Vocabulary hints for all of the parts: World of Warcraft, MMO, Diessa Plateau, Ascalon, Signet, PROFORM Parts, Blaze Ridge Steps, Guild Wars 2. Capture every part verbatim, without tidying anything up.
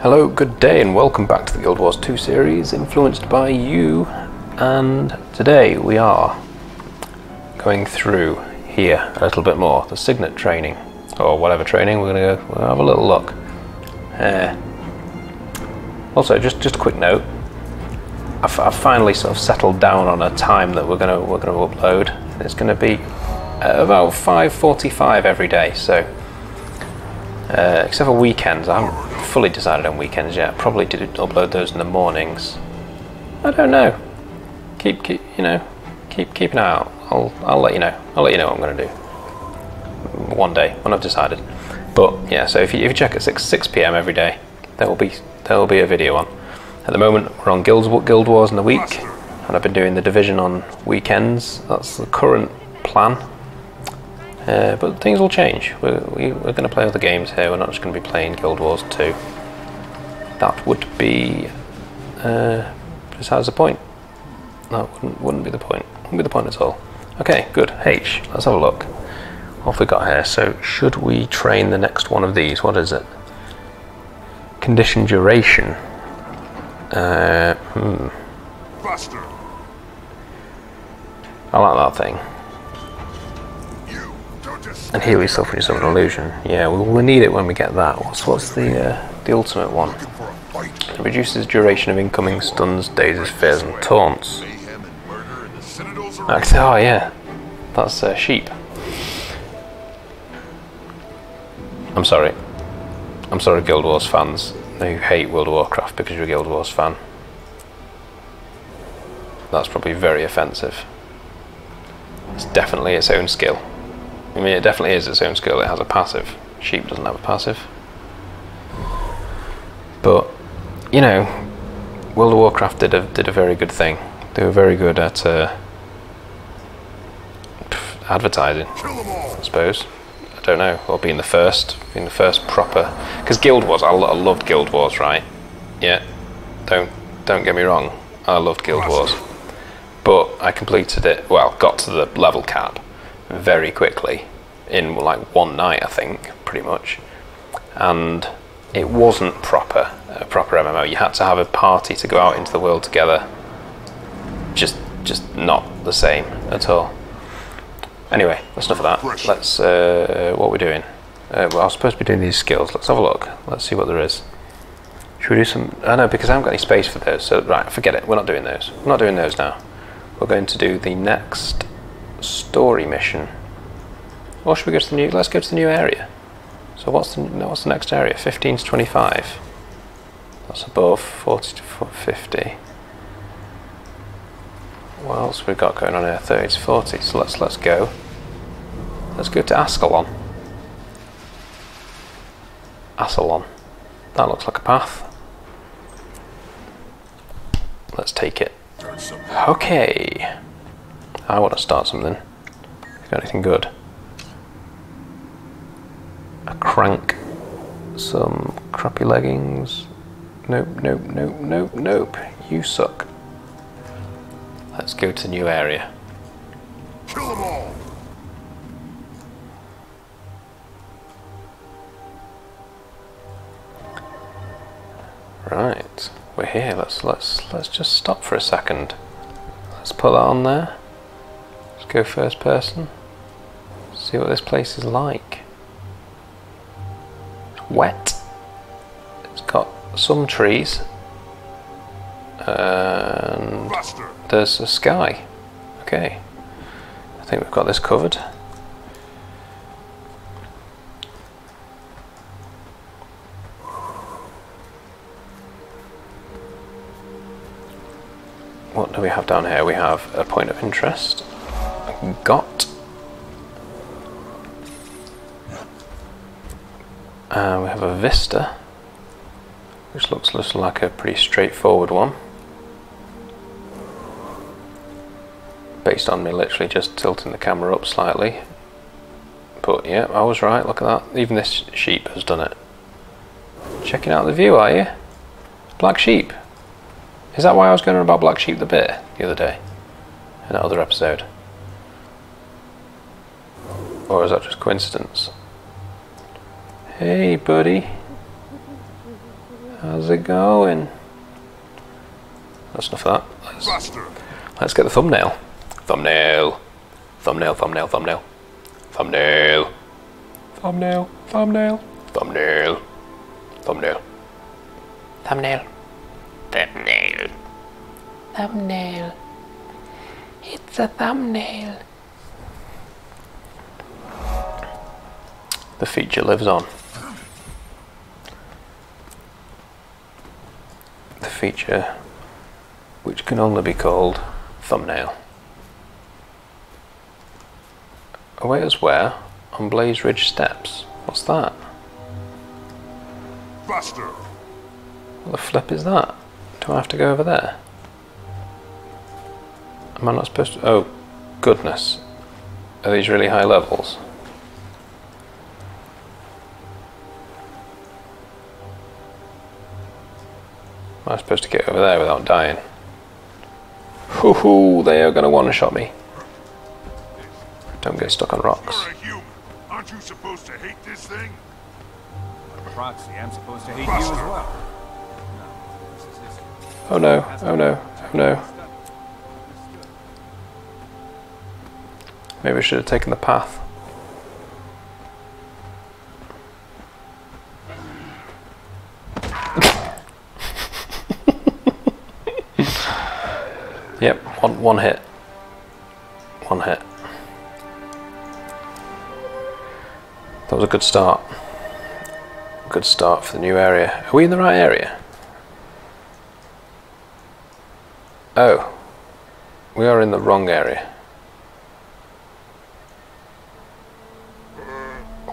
Hello, good day, and welcome back to the Guild Wars two series, influenced by you, and today we are going through here a little bit more, the Signet training, or whatever training. We're going to go, we'll have a little look. Uh, also, just, just a quick note, I've, I've finally sort of settled down on a time that we're going to, we're going to upload, and it's going to be about five forty-five every day, so... Uh, except for weekends. I haven't fully decided on weekends yet. Probably did upload those in the mornings. I don't know. Keep, keep, you know, keep, keep an eye out. I'll, I'll let you know. I'll let you know what I'm going to do. One day when I've decided. But yeah, so if you, if you check at six p m every day, there will be, there will be a video on. At the moment, we're on Guild Guild Wars in the week, and I've been doing the Division on weekends. That's the current plan. Uh, but things will change. We're, we, we're going to play other games here. We're not just going to be playing Guild Wars two. That would be uh, besides the point. That wouldn't, wouldn't be the point. Wouldn't be the point at all. Okay, good. H. Let's have a look. What have we got here? So, should we train the next one of these? What is it? Condition duration. Uh, hmm. Buster. I like that thing. And heal yourself when you summon an illusion. Yeah, we will need it when we get that. What's what's the uh, the ultimate one? It reduces duration of incoming stuns, dazes, fears, and taunts. Oh yeah, that's uh, sheep. I'm sorry. I'm sorry, Guild Wars fans who hate World of Warcraft because you're a Guild Wars fan. That's probably very offensive. It's definitely its own skill. I mean, it definitely is its own skill. It has a passive. Sheep doesn't have a passive. But, you know, World of Warcraft did a, did a very good thing. They were very good at uh, advertising, I suppose. I don't know. Or being the first. Being the first proper... Because Guild Wars, I, I loved Guild Wars, right? Yeah. Don't, don't get me wrong. I loved Guild Wars. But I completed it... Well, got to the level cap very quickly in like one night, I think, pretty much, and it wasn't proper a proper M M O. You had to have a party to go out into the world together. Just just not the same at all. Anyway, that's enough of that. Let's uh, what we're doing. uh, well, I was supposed to be doing these skills. Let's have a look. Let's see what there is. Should we do some... I know, because I haven't got any space for those, so right, forget it. We're not doing those. We're not doing those now. We're going to do the next story mission, or should we go to the new... Let's go to the new area. So what's the what's the next area? fifteen to twenty-five. That's above. Forty to fifty. What else we've got going on here? thirty to forty. So let's let's go. Let's go to Ascalon. Ascalon. That looks like a path. Let's take it. Okay. I want to start something. Got anything good? A crank. Some crappy leggings. Nope, nope, nope, nope, nope. You suck. Let's go to new area. Kill them all. Right, we're here. Let's let's let's just stop for a second. Let's put that on there. Go first person, see what this place is like. It's wet, it's got some trees, and there's a sky. Okay, I think we've got this covered. What do we have down here? We have a point of interest. Got. Uh, we have a vista, which looks just like a pretty straightforward one, based on me literally just tilting the camera up slightly. But yeah, I was right. Look at that. Even this sheep has done it. Checking out the view, are you? Black sheep. Is that why I was going on about Black Sheep the bear the other day in that other episode? Or is that just coincidence? Hey, buddy. How's it going? That's enough of that. Let's, let's get the thumbnail. Thumbnail. Thumbnail, thumbnail, thumbnail. Thumbnail. Thumbnail, thumbnail. Thumbnail. Thumbnail. Thumbnail. Thumbnail. Thumbnail. It's a thumbnail. The feature lives on. The feature which can only be called thumbnail. Away as where? On Blaze Ridge Steps. What's that? Faster. What the flip is that? Do I have to go over there? Am I not supposed to? Oh, goodness. Are these really high levels? Am I supposed to get over there without dying? Hoo hoo, they are going to one-shot me. Don't get stuck on rocks. You're a human. Aren't you supposed to hate this thing? Proxy, I'm supposed to hate Buster. You as well. Oh no, oh no, oh no. Maybe I should have taken the path. Yep, one, one hit. One hit. That was a good start. Good start for the new area. Are we in the right area? Oh. We are in the wrong area.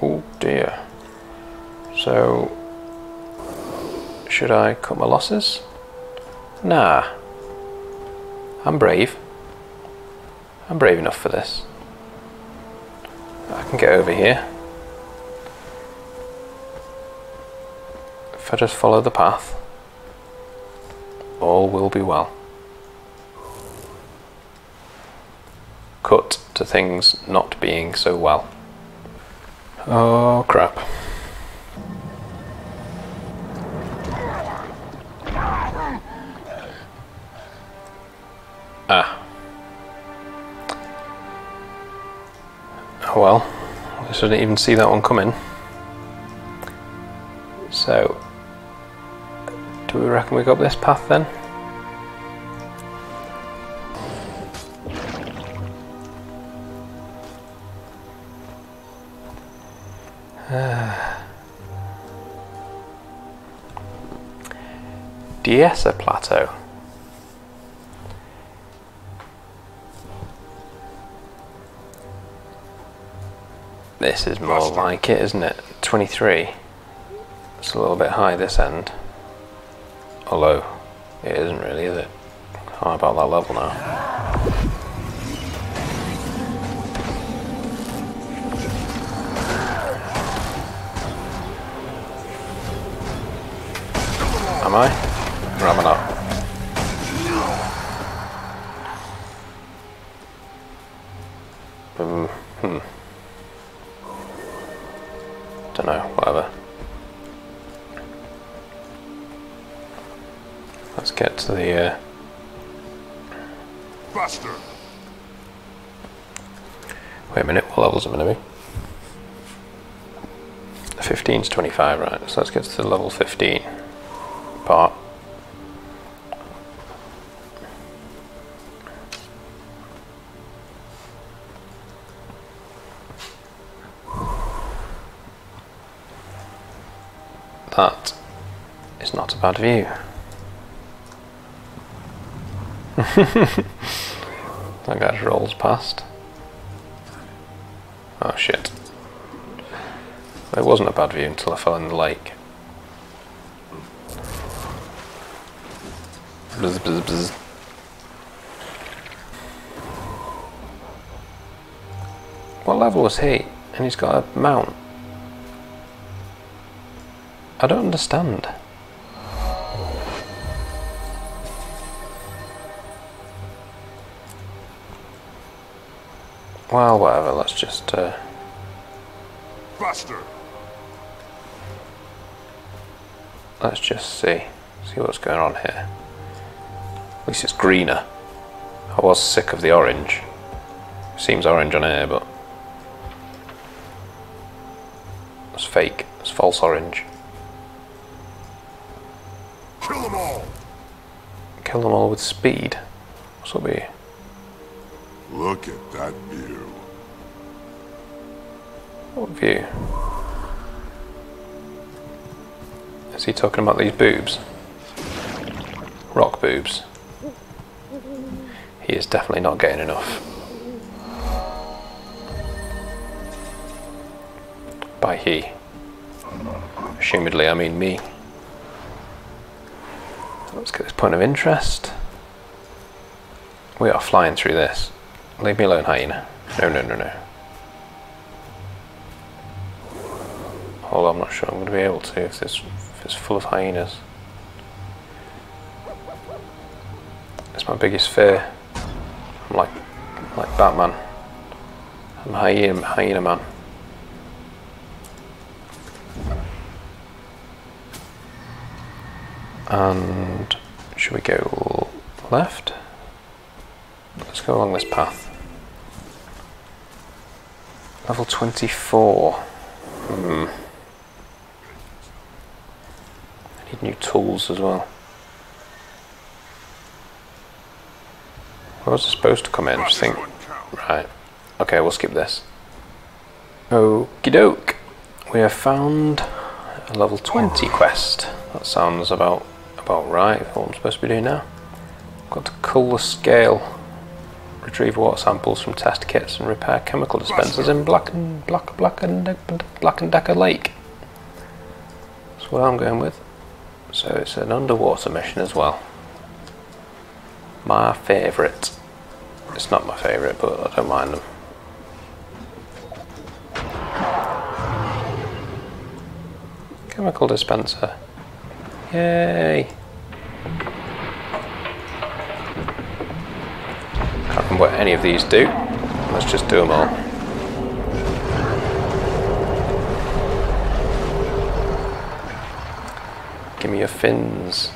Oh dear. So, should I cut my losses? Nah. I'm brave. I'm brave enough for this. I can get over here. If I just follow the path, all will be well. Cut to things not being so well. Oh crap. Ah. Oh well, I didn't even see that one coming. So, do we reckon we go up this path then? Diessa Plateau. This is more like it, isn't it? twenty-three. It's a little bit high this end. Although, it isn't really, is it? How about that level now? Am I? Or am I not? Um, hmm. Don't know, whatever. Let's get to the uh Buster. Wait a minute, what levels am I gonna be? fifteen to twenty-five, right, so let's get to the level fifteen part. That is not a bad view. That guy rolls past. Oh shit. It wasn't a bad view until I fell in the lake. Bzz, bzz, bzz. What level was he? And he's got a mount. I don't understand. Well, whatever, let's just, uh... Buster. let's just see, see what's going on here. At least it's greener. I was sick of the orange. Seems orange on here, but it's fake. It's false orange. Kill them all. Kill them all with speed. What's up here? Look at that view. What view? Is he talking about these boobs? Rock boobs. He is definitely not getting enough. By he, assumedly I mean me. Let's get this point of interest. We are flying through this. Leave me alone, hyena. No, no, no, no. Although I'm not sure I'm going to be able to if this if it's full of hyenas. That's my biggest fear. I'm like like Batman. I'm hyena hyena man. And should we go left? Let's go along this path. Level twenty-four. Hmm. I need new tools as well. Where was I supposed to come in? Just think. Right. Okay, we'll skip this. Okie doke. We have found a level twenty quest. That sounds about about right. What I'm supposed to be doing now? I've got to cull the scale, retrieve water samples from test kits, and repair chemical dispensers in Black and Black Black and Black and Decker Lake. That's what I'm going with. So it's an underwater mission as well. My favourite. It's not my favourite, but I don't mind them. Chemical dispenser. Yay! Can't remember what any of these do. Let's just do them all. Give me your fins.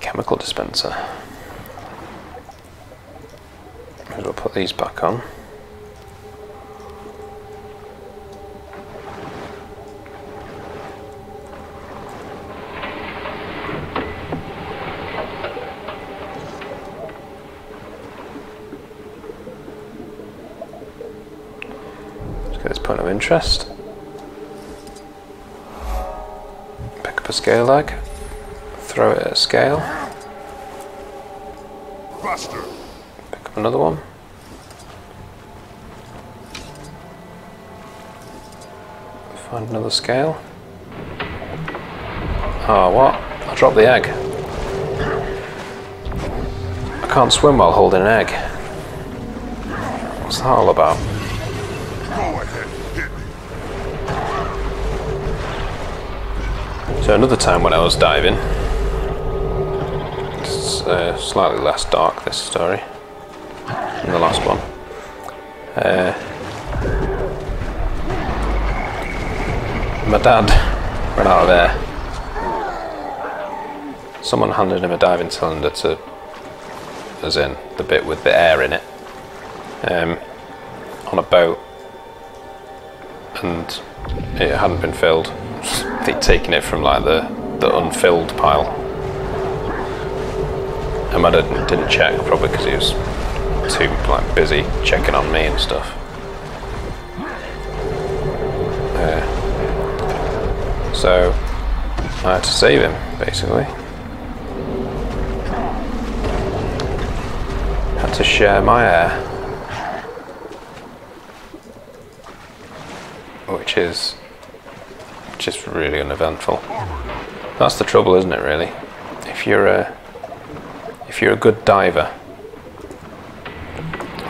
Chemical dispenser. We'll put these back on. Let's get this point of interest. Pick up a scale leg. Throw it at a scale. Buster. Pick up another one. Find another scale. Oh, what? I dropped the egg. I can't swim while holding an egg. What's that all about? So another time when I was diving, it's uh, slightly less dark this story than the last one. Uh, My dad ran out of air. Someone handed him a diving cylinder to, as in the bit with the air in it, um, on a boat, and it hadn't been filled. They'd taken it from like the the unfilled pile. And my dad didn't check, probably because he was too like busy checking on me and stuff. Uh, So, I had to save him, basically. Had to share my air. Which is just really uneventful. That's the trouble, isn't it, really? If you're a, if you're a good diver,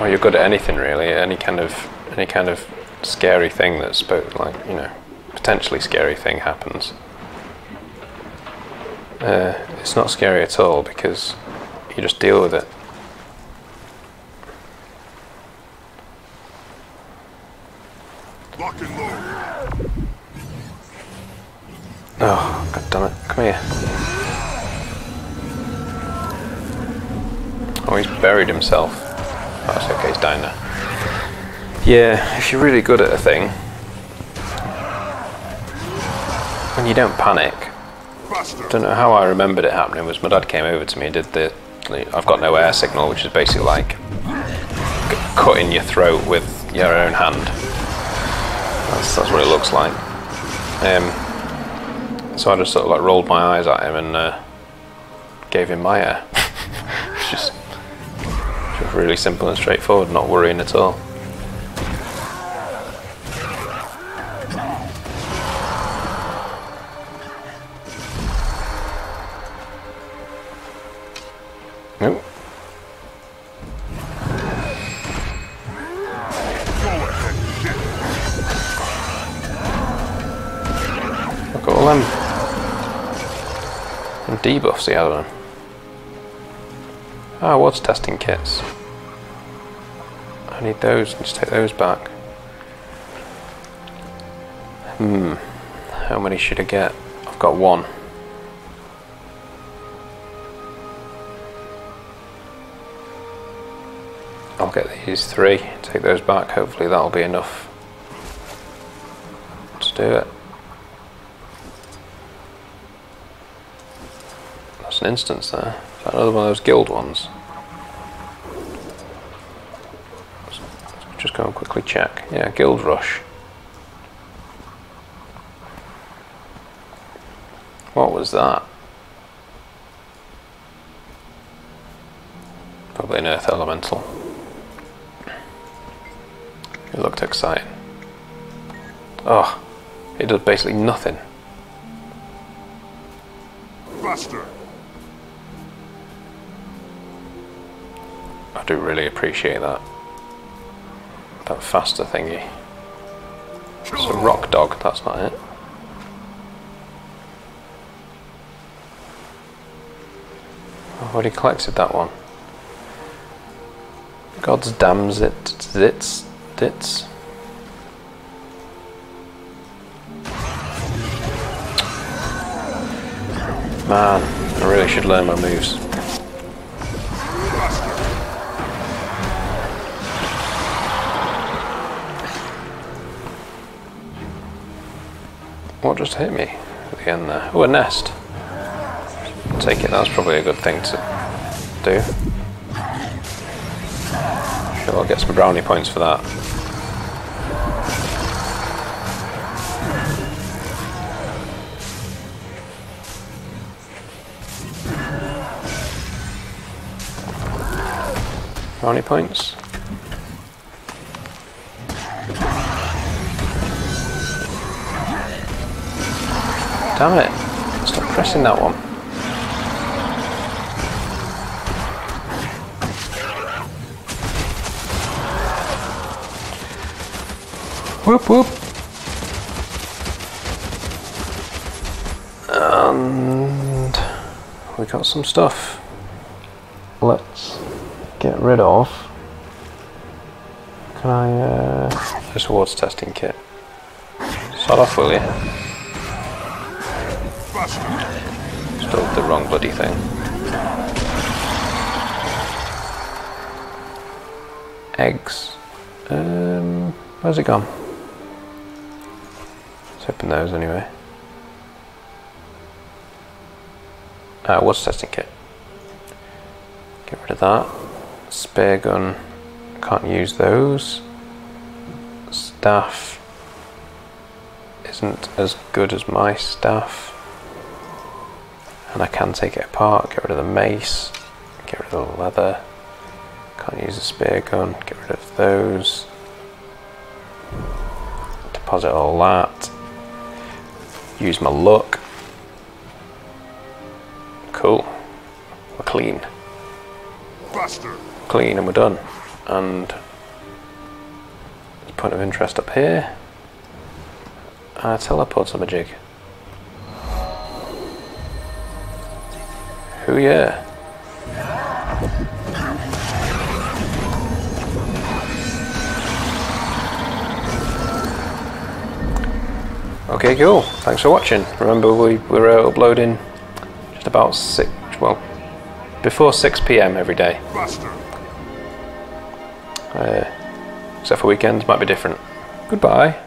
or you're good at anything, really, any kind of, any kind of scary thing that's spoke, like, you know, potentially scary thing happens. Uh, it's not scary at all because you just deal with it. Lock and load. Oh, god damn it. Come here. Oh, he's buried himself. Oh, that's okay, he's dying now. Yeah, if you're really good at a thing, and you don't panic. I don't know how I remembered it happening was my dad came over to me and did the I've got no air signal, which is basically like c cutting your throat with your own hand. That's, that's what it looks like. Um, so I just sort of like rolled my eyes at him and uh, gave him my air. It's just, just really simple and straightforward, not worrying at all. Nope. Look at all them and debuffs he had on him. Ah, oh, what's testing kits? I need those, just take those back. Hmm, how many should I get? I've got one. I'll get these three, take those back, hopefully that'll be enough to do it. That's an instance there. Is that another one of those guild ones? Let's just go and quickly check. Yeah, Guild Rush. What was that? Probably an Earth Elemental. It looked exciting. Oh, it does basically nothing. Buster. I do really appreciate that. That faster thingy. It's a rock dog, that's not it. I've already collected that one. God's damn zit zits. Dits. Man, I really should learn my moves. What just hit me at the end there? Oh, a nest. I'll take it, that's probably a good thing to do. Sure, I'll get some brownie points for that. Brownie points. Damn it! Stop pressing that one. Whoop whoop. And we got some stuff. Let's get rid of. Can I uh this awards testing kit. Start off, will you? Still the wrong bloody thing. Eggs. Um where's it gone? Open those anyway. Ah, what's testing kit? Get rid of that. Spare gun. Can't use those. Staff isn't as good as my staff. And I can take it apart. Get rid of the mace. Get rid of the leather. Can't use the spear gun. Get rid of those. Deposit all that. Use my luck. Cool. We're clean. Buster. Clean and we're done. And there's a point of interest up here. I teleport on a jig. Who yeah? Okay, cool. Thanks for watching. Remember, we we're uh, uploading just about six. Well, before six p m every day. Uh, except for weekends, might be different. Goodbye.